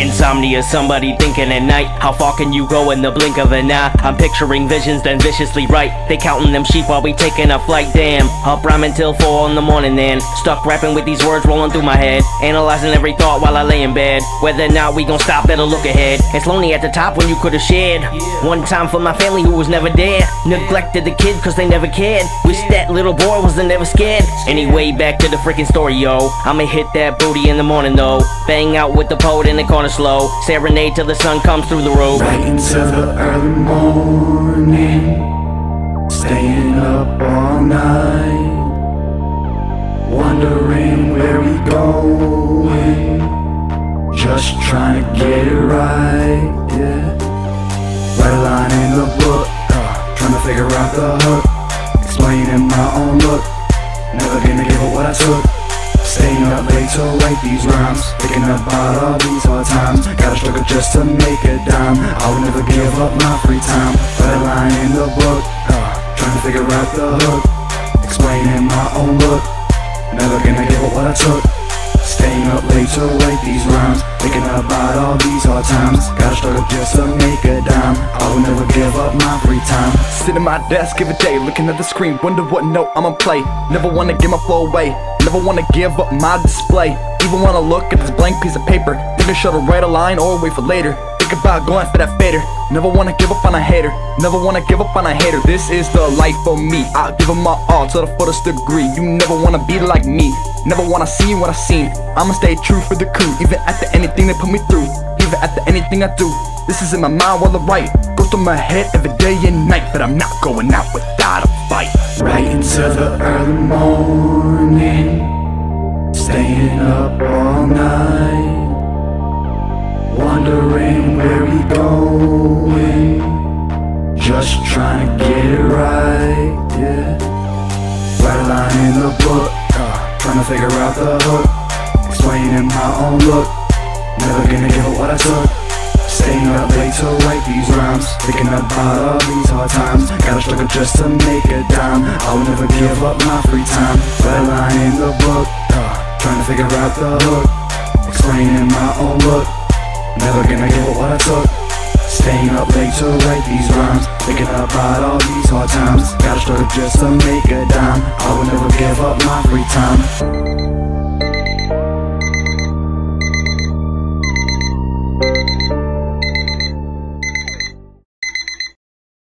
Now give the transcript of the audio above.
Insomnia, somebody thinking at night, how far can you go in the blink of an eye? I'm picturing visions then viciously right. They counting them sheep while we taking a flight. Damn, up rhyming till 4 in the morning then. Stuck rapping with these words rolling through my head, analyzing every thought while I lay in bed. Whether or not we gon' stop, better look ahead. It's lonely at the top when you could've shared. One time for my family who was never there. Neglected the kid cause they never cared. Wish that little boy wasn't never scared. Anyway, back to the freaking story, yo. I'ma hit that booty in the morning though. Bang out with the poet in the corner slow. Serenade till the sun comes through the roof. Right until the early morning, staying up all night, wondering where we going, just trying to get it right, yeah. Write a line in the book, trying to figure out the hook, explaining my own look, never gonna give up what I took. Staying up late to write these rhymes, picking up all of these hard times. Gotta struggle just to make a dime. I would never give up my free time. Write a line in the book, trying to figure out the hook, explaining my own look, never gonna give up what I took. Staying up late to write these rhymes, thinking about all these hard times. Gotta struggle just to make a dime. I will never give up my free time. Sit at my desk every day, looking at the screen, wonder what note I'ma play. Never wanna give my flow away, never wanna give up my display. Even wanna look at this blank piece of paper, think I should've write a line or wait for later. Think about going for that fader, never wanna give up on a hater, never wanna give up on a hater. This is the life for me, I'll give them my all to the fullest degree. You never wanna be like me, never wanna see what I've seen. I'ma stay true for the crew, even after anything they put me through, even after anything I do. This is in my mind while I write, goes through my head every day and night. But I'm not going out without a fight. Right into the early morning, staying up all night, wondering where we going, just trying to get it right, yeah. Write a line in the book, trying to figure out the hook, explaining my own look, never gonna give up what I took. Staying up late to write these rhymes, thinking about all these hard times. Gotta struggle just to make a dime. I will never give up my free time. Write a line in the book, trying to figure out the hook, explaining my own look, never gonna give up what I took. Staying up late to write these rhymes, thinking about all these hard times. Gotta struggle just to make a dime. I will never give up my free time.